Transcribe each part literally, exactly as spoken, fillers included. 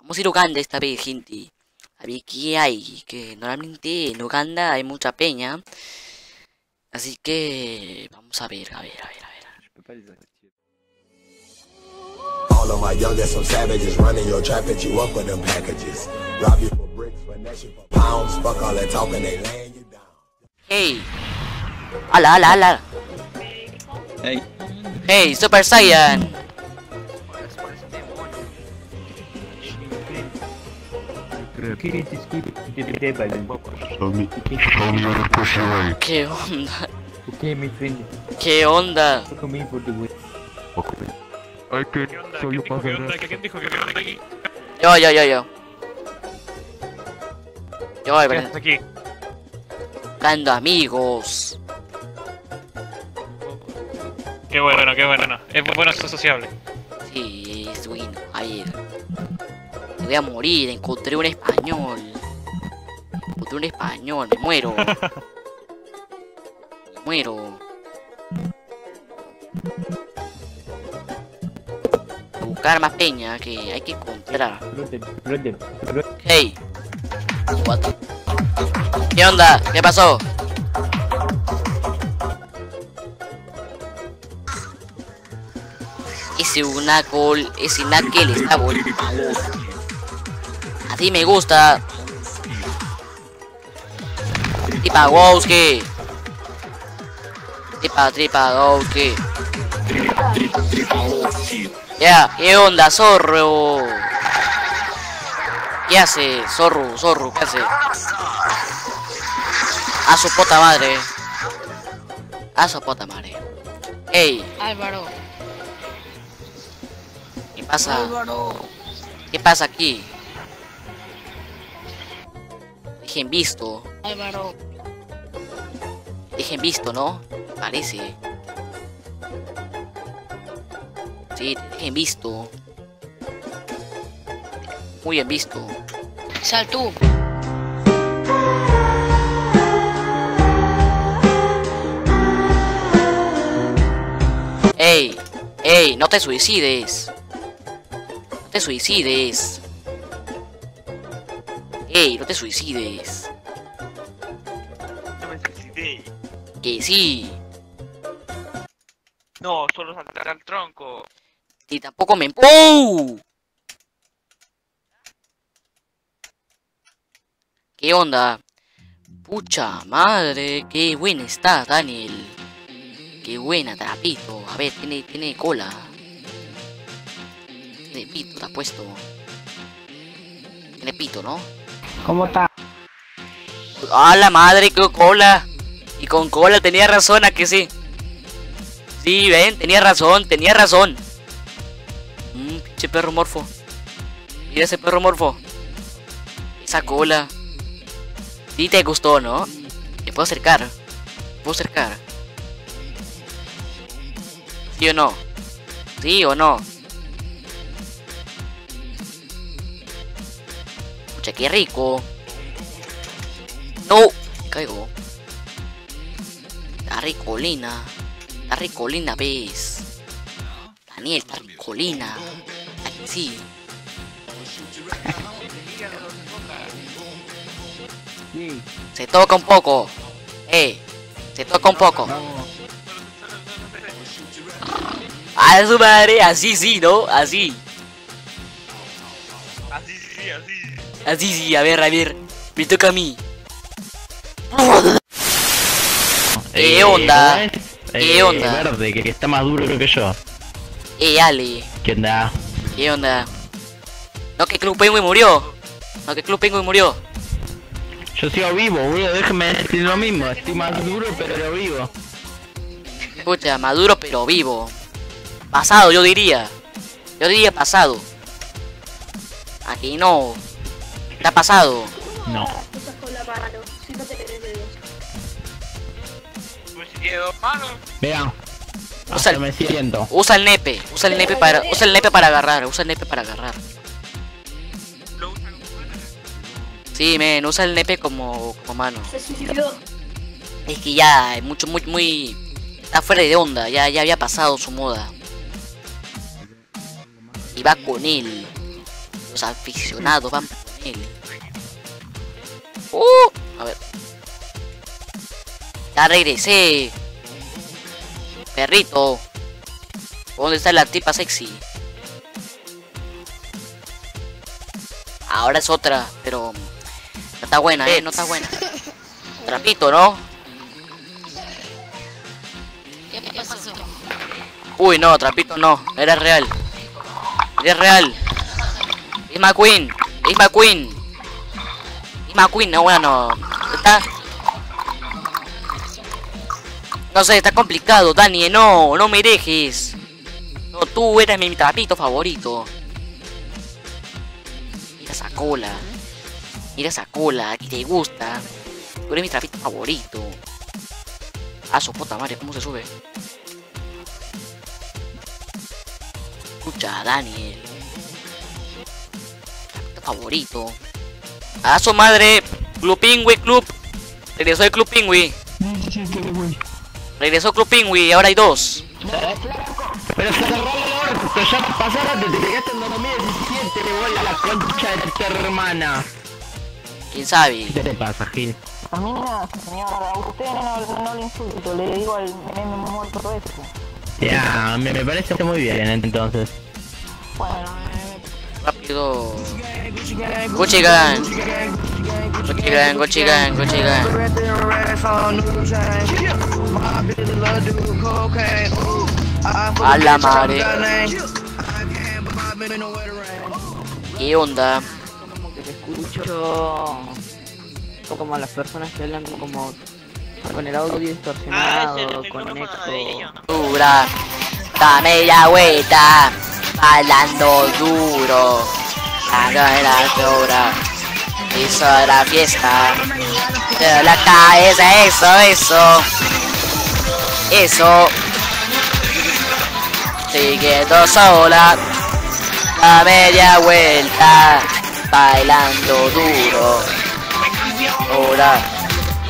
Vamos a ir a Uganda esta vez, gente. A ver qué hay. Que normalmente en Uganda hay mucha peña. Así que vamos a ver, a ver, a ver, a ver. All of my youngest some savages running your trap at you up with them packages. Rob you for bricks, finesse you for pounds, fuck all that talking, they laying you down. Hey. Ala, ala, ala. Hey. Hey, Super Saiyan. ¿Qué onda? ¿Qué onda? Yo, yo, yo, yo. Yo, ¿verdad? Dando amigos. Qué bueno, qué bueno. Es bueno, es sociable. Sí, es bueno. Ahí es. Voy a morir, encontré un español. Encontré un español, me muero. Me muero. A buscar más peña que hay que encontrar. Hey. What? ¿Qué onda? ¿Qué pasó? Ese unacol, ese nakel está bonito. Así me gusta. Tripa Wowski. Tripa, tripa Wowski. Ya, yeah. ¿Qué onda, zorro? ¿Qué hace, zorro, zorro? ¿Qué hace? A su puta madre. A su puta madre. Hey. Álvaro. ¿Qué pasa? Álvaro. ¿Qué pasa aquí? Dejen visto. Álvaro. Dejen visto, ¿no? Parece. Sí, dejen visto. Muy bien visto. Sal tú. Ey, ey, no te suicides. No te suicides. Ey, no te suicides. No me suicidé. Que sí. No, solo saltar al tronco. Y tampoco me empu. ¡Oh! ¿Qué onda? Pucha madre, qué buena está, Daniel. Qué buena, trapito. A ver, tiene, tiene cola. Tiene pito, está puesto. Tiene pito, ¿no? ¿Cómo está? ¡A la madre, qué cola! Y con cola tenía razón, ¿a que sí? Sí, ven, tenía razón, tenía razón. Mmm, pinche perro morfo. Mira ese perro morfo. Esa cola. Sí te gustó, ¿no? Te puedo acercar. Te puedo acercar. ¿Sí o no? ¿Sí o no? Pucha, qué rico. No, caigo. Está ricolina. Está ricolina, ¿ves? Daniel, está ricolina. Aquí sí. Se toca un poco. Eh, se toca un poco. A su madre, así sí, ¿no? Así. Así sí, así. Así sí, a ver, a ver. Me toca a mí. ¿Qué onda? Eh, ¿Qué onda? Verde, que está más duro que yo. Eh, Ale. ¿Qué onda? ¿Qué onda? No, que Club Penguin murió. No, que Club Penguin murió. Yo sigo vivo, boludo, déjame decir lo mismo. Estoy más duro, pero vivo. Escucha, maduro, pero vivo. Pasado, yo diría. Yo diría pasado. Aquí no. Está pasado. No. Vean. Usa el, me siento. Usa el nepe. Usa el nepe para. Usa el nepe para agarrar. Usa el nepe para agarrar. Sí, men, usa el nepe como, como mano. Es que ya, mucho, muy, muy. Está fuera de onda. Ya, ya había pasado su moda. Y va con él. los aficionados van por él. Uh, a ver. Ya regresé. Perrito. ¿Dónde está la tipa sexy? Ahora es otra, pero no está buena, eh, no está buena. Trapito, ¿no? ¿Qué pasó? Uy, no, Trapito no, era real. Era real. Es McQueen, es McQueen. Es McQueen, no, bueno, no. Está... No sé, está complicado, Dani, no, no me dejes. No, tú eres mi Trapito favorito. Mira esa cola. Mira esa cola, que te gusta. Tú eres mi Trapito favorito. Ah, su puta madre, ¿cómo se sube? Escucha, Daniel. Trapito favorito. Ah, su madre. Club Pingüe, Club. Regresó el Club Pingüe. Regresó Club Pingüe, ahora hay dos. Pero se agarró la hora, porque ya pasaron desde que gastan en dos mil diecisiete, me voy a la concha de tu hermana. ¿Quién sabe? ¿Qué te pasa, Gil? A mí nada, señora, a usted no, no le insulto, le digo al meme muerto todo esto. Ya, me, me parece muy bien, entonces. Bueno, me... Rápido... Gucci Gang, Gucci Gang, Gucci Gang, Gucci Gang. A la madre. ¿Qué onda? Como que te escucho como a las personas que hablan como con el audio distorsionado, con eco. Dura, dame la vuelta, bailando duro. Haga la hora, hizo la fiesta. De la cabeza, eso, eso, eso. Te quedo sola, a media vuelta, bailando duro. Ahora,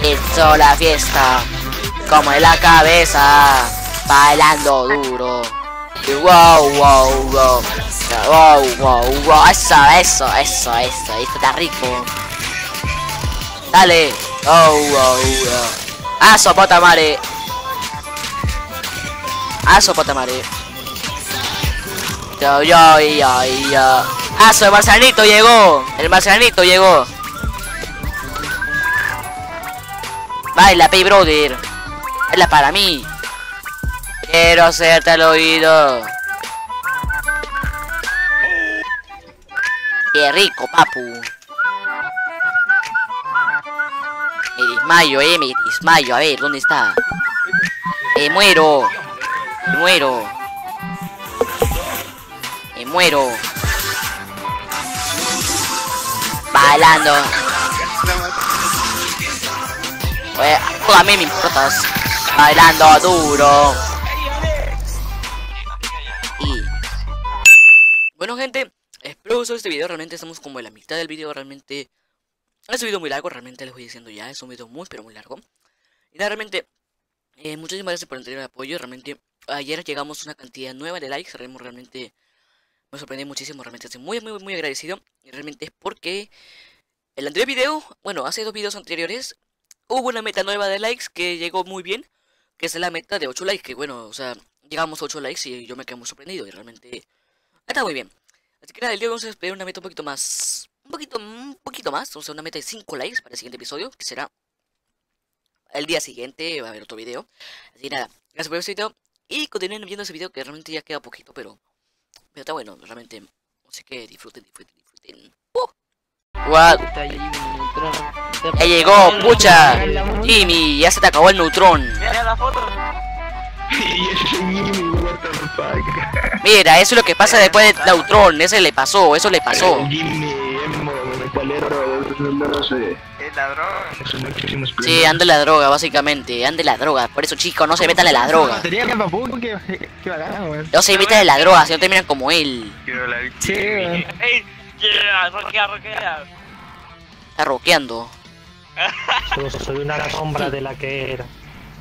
hizo la fiesta, como en la cabeza, bailando duro. Wow, wow, wow, wow, wow, wow, eso, eso, eso, eso, esto está rico. Dale, oh, wow, wow. Aso potamare. Aso potamare. Yo, yo, yo, yo. Aso, el marcianito llegó. El marcianito llegó. Baila, pay brother. Baila para mí. Quiero hacerte el oído. Qué rico, papu. Me desmayo, eh, me desmayo. A ver, ¿dónde está? Me muero. Me muero. Muero bailando. Oye, a mí me importas. Bailando duro. Y bueno, gente, espero que os este video. Realmente estamos como en la mitad del video. Realmente es un video muy largo. Realmente les voy diciendo ya. Es un video muy pero muy largo. Y nada, realmente eh, muchísimas gracias por el anterior apoyo. Realmente ayer llegamos a una cantidad nueva de likes. Realmente me sorprendí muchísimo, realmente estoy muy, muy, muy agradecido. Y realmente es porque el anterior video, bueno, hace dos videos anteriores, hubo una meta nueva de likes que llegó muy bien, que es la meta de ocho likes, que bueno, o sea, llegamos a ocho likes y yo me quedé muy sorprendido y realmente está muy bien. Así que nada, el día de hoy vamos a esperar una meta un poquito más, un poquito, un poquito más, o sea, una meta de cinco likes para el siguiente episodio, que será el día siguiente, va a haber otro video. Así que nada, gracias por ver este video y continúen viendo ese video que realmente ya queda poquito, pero... Pero está bueno, realmente. Así que disfruten, disfruten, disfruten. ¡Uh! ¡What! ¡Ya llegó, pucha! ¡Jimmy! ¡Ya se te acabó el neutrón! ¡Mira la foto! Mira, eso es lo que pasa después del neutrón. Ese le pasó, eso le pasó. Sí, ande la droga, básicamente. Ande la droga. Por eso, chicos, no se metan a la droga. No se metan a la droga, si no terminan como él. Está roqueando. Soy una sombra de la que era.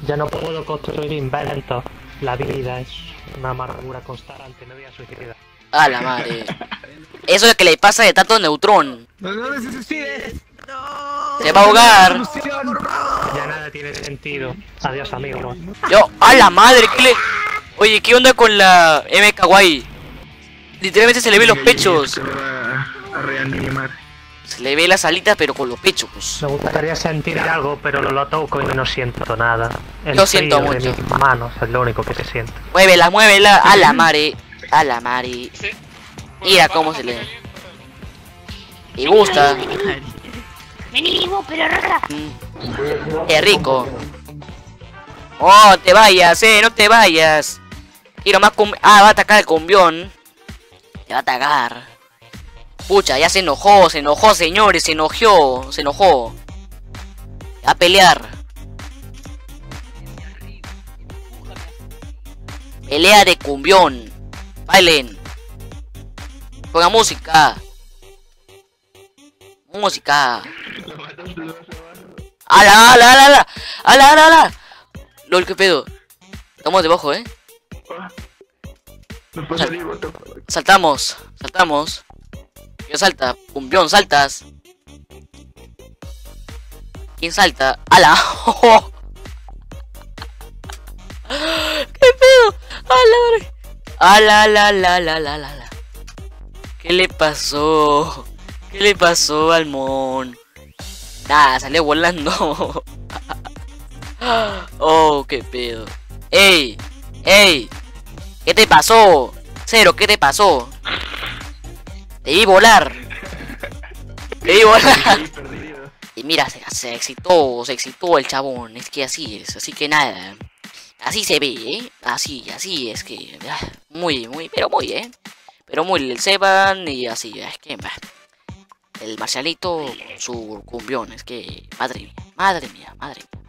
Ya no puedo construir inventos. La vida es una amargura constante. Me voy a suicidar. A la madre. Eso es lo que le pasa de tanto neutrón. No, no, no se suicides. No. Se va a ahogar. Ya nada tiene sentido. Adiós, amigo. Yo, a la madre, ¿qué le... Oye, ¿qué onda con la M Kawaii? Literalmente se le ven los pechos. Se va a reanimar. Se le ve las alitas, pero con los pechos. Me gustaría sentir algo, pero lo, lo toco y no siento nada. El lo siento mucho. De mis manos es lo único que se siente. Muévela, muévela. A la madre. A la madre. Mira cómo se le... Me gusta. Venimos, pero mm. Qué rico. Oh, te vayas, eh, no te vayas. Quiero más con... Ah, va a atacar el cumbión. Te va a atacar. Pucha, ya se enojó, se enojó, señores, se enojó, se enojó. A pelear. Pelea de cumbión. Bailen. Ponga música. Música. ¡Ala, ala, ala, ala! ¡Ala, ala, ala! Lol, qué pedo. Estamos debajo, eh. Sal saltamos, saltamos. Yo salta, cumbión, saltas. ¿Quién salta? ¡Ala! ¡Qué pedo! ¡Ala! ¡Ala, la, la, la, la, la! ¿Qué le pasó? ¿Qué le pasó al mon? Nada, salió volando. Oh, qué pedo. Ey, ey, ¿qué te pasó? Cero, ¿qué te pasó? Te vi volar. Te vi volar. Y mira, se, se excitó, se excitó el chabón. Es que así es, así que nada. Así se ve, ¿eh? Así, así es que... Muy, muy, pero muy, ¿eh? Pero muy el Seban y así, es que... El Marcialito, su cumbión, es que... Madre mía, madre mía, madre mía.